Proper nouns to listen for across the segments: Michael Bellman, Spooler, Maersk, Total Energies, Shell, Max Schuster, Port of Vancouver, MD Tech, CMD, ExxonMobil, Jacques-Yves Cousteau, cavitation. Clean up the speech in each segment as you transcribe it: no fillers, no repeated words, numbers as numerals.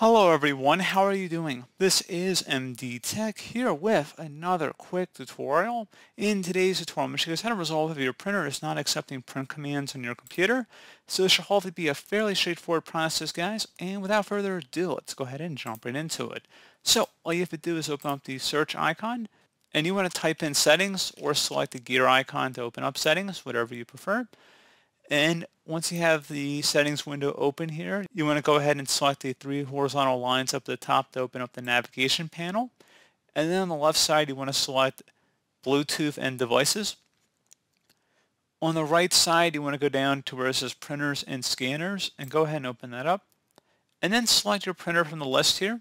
Hello everyone, how are you doing? This is MD Tech here with another quick tutorial. In today's tutorial, I'm going to show you how to resolve if your printer is not accepting print commands on your computer. So this should hopefully be a fairly straightforward process, guys, and without further ado, let's go ahead and jump right into it. So all you have to do is open up the search icon, and you want to type in settings or select the gear icon to open up settings, whatever you prefer. And once you have the settings window open here, you want to go ahead and select the three horizontal lines up at the top to open up the navigation panel. And then on the left side, you want to select Bluetooth and devices. On the right side, you want to go down to where it says printers and scanners and go ahead and open that up. And then select your printer from the list here.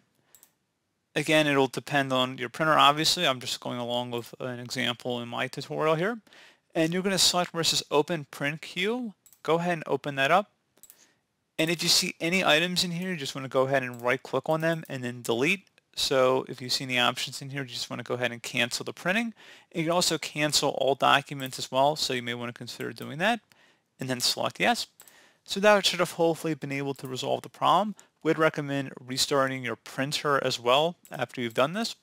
Again, it'll depend on your printer, obviously. I'm just going along with an example in my tutorial here. And you're going to select where it says Open Print Queue. Go ahead and open that up. And if you see any items in here, you just want to go ahead and right-click on them and then delete. So if you see any options in here, you just want to go ahead and cancel the printing. And you can also cancel all documents as well, so you may want to consider doing that. And then select Yes. So that should have hopefully been able to resolve the problem. We'd recommend restarting your printer as well after you've done this.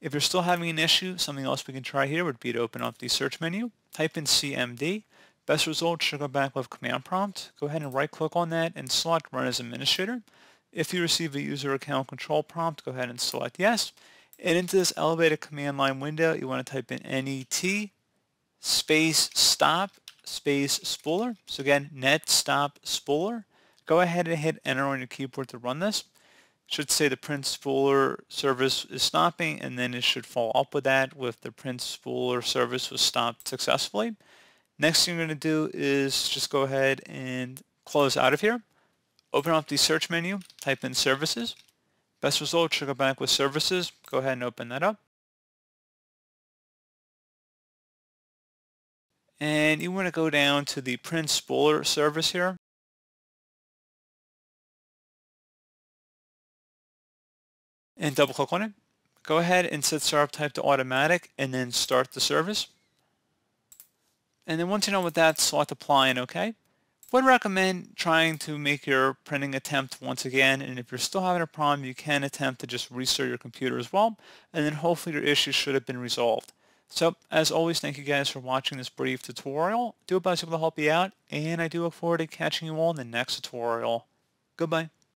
If you're still having an issue, something else we can try here would be to open up the search menu, type in CMD. Best result should go back with command prompt. Go ahead and right-click on that and select Run as Administrator. If you receive a user account control prompt, go ahead and select Yes. And into this elevated command line window, you want to type in NET space stop space spooler. So again, net stop spooler. Go ahead and hit enter on your keyboard to run this. Should say the print spooler service is stopping, and then it should follow up with that with the print spooler service was stopped successfully. Next thing you're going to do is just go ahead and close out of here. Open up the search menu, type in services. Best result should go back with services. Go ahead and open that up. And you want to go down to the print spooler service here. And double click on it. Go ahead and set startup type to automatic and then start the service. And then once you're done with that, select apply and OK. Would recommend trying to make your printing attempt once again, and if you're still having a problem, you can attempt to just restart your computer as well, and then hopefully your issue should have been resolved. So as always, thank you guys for watching this brief tutorial. Do a best to help you out, and I do look forward to catching you all in the next tutorial. Goodbye.